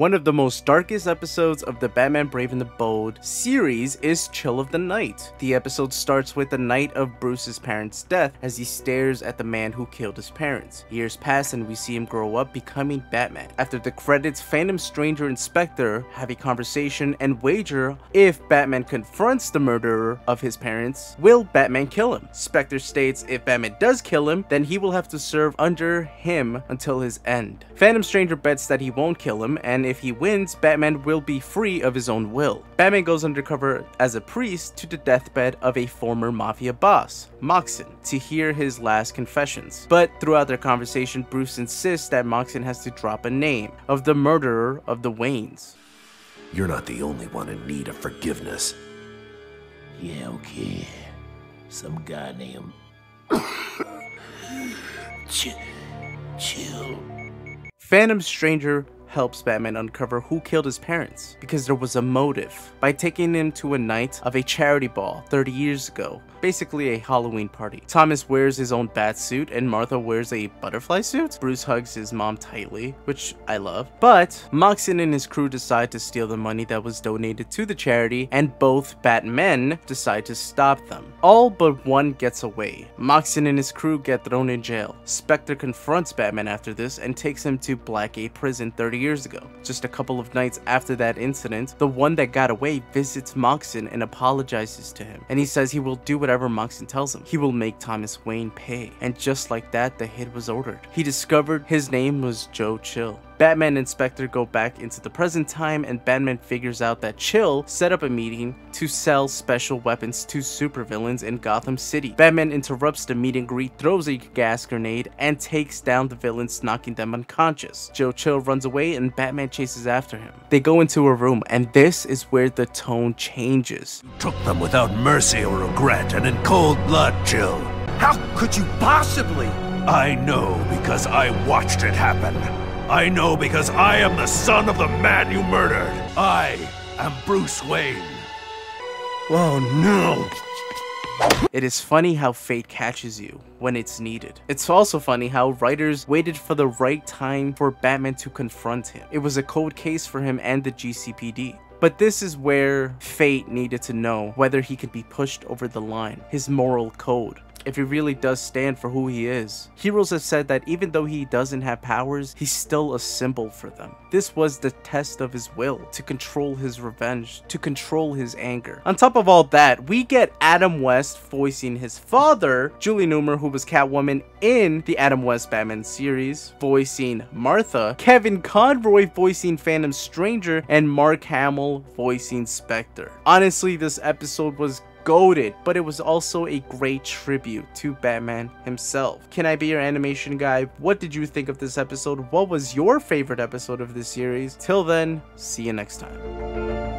One of the most darkest episodes of the Batman Brave and the Bold series is Chill of the Night. The episode starts with the night of Bruce's parents' death as he stares at the man who killed his parents. Years pass and we see him grow up, becoming Batman. After the credits, Phantom Stranger and Spectre have a conversation and wager if Batman confronts the murderer of his parents, will Batman kill him? Spectre states if Batman does kill him, then he will have to serve under him until his end. Phantom Stranger bets that he won't kill him, and if he wins, Batman will be free of his own will. Batman goes undercover as a priest to the deathbed of a former mafia boss, Moxon, to hear his last confessions. But throughout their conversation, Bruce insists that Moxon has to drop a name of the murderer of the Waynes. You're not the only one in need of forgiveness. Yeah, okay. Some guy named Chill. Phantom Stranger helps Batman uncover who killed his parents, because there was a motive, by taking him to a night of a charity ball 30 years ago, basically a Halloween party. Thomas wears his own bat suit and Martha wears a butterfly suit. Bruce hugs his mom tightly, which I love, but Moxon and his crew decide to steal the money that was donated to the charity, and both Batmen decide to stop them. All but one gets away. Moxon and his crew get thrown in jail. Spectre confronts Batman after this and takes him to Blackgate prison 30 years ago. Just a couple of nights after that incident, the one that got away visits Moxon and apologizes to him, and he says he will do whatever Moxon tells him. He will make Thomas Wayne pay, and just like that, the hit was ordered. He discovered his name was Joe Chill. Batman and Spectre go back into the present time, and Batman figures out that Chill set up a meeting to sell special weapons to supervillains in Gotham City. Batman interrupts the meet and greet, throws a gas grenade, and takes down the villains, knocking them unconscious. Joe Chill runs away and Batman chases after him. They go into a room, and this is where the tone changes. You took them without mercy or regret and in cold blood, Chill. How could you possibly? I know, because I watched it happen. I know because I am the son of the man you murdered. I am Bruce Wayne. Oh no. It is funny how fate catches you when it's needed. It's also funny how writers waited for the right time for Batman to confront him. It was a cold case for him and the GCPD. But this is where fate needed to know whether he could be pushed over the line, his moral code, if he really does stand for who he is. Heroes have said that even though he doesn't have powers, he's still a symbol for them. This was the test of his will, to control his revenge, to control his anger. On top of all that, we get Adam West voicing his father, Julie Newmar, who was Catwoman in the Adam West Batman series, voicing Martha, Kevin Conroy voicing Phantom Stranger, and Mark Hamill voicing Spectre. Honestly, this episode was goated, but it was also a great tribute to Batman himself. Can I Be Your Animation Guy? What did you think of this episode? What was your favorite episode of this series? Till then, see you next time.